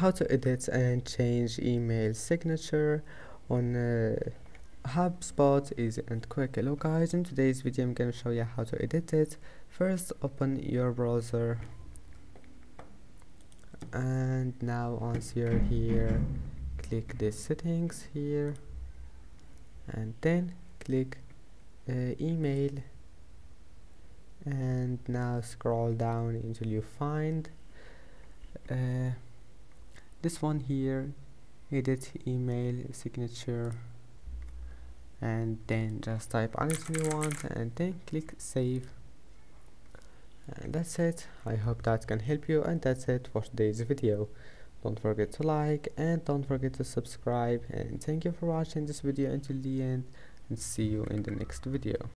how to edit and change email signature on HubSpot, easy and quick. Hello guys, in today's video I'm going to show you how to edit it. First open your browser, and now once you're here, click the settings here, and then click email, and now scroll down until you find this one here, edit email signature, and then just type anything you want and then click save, and that's it. I hope that can help you, and that's it for today's video. Don't forget to like and don't forget to subscribe, and thank you for watching this video until the end, and see you in the next video.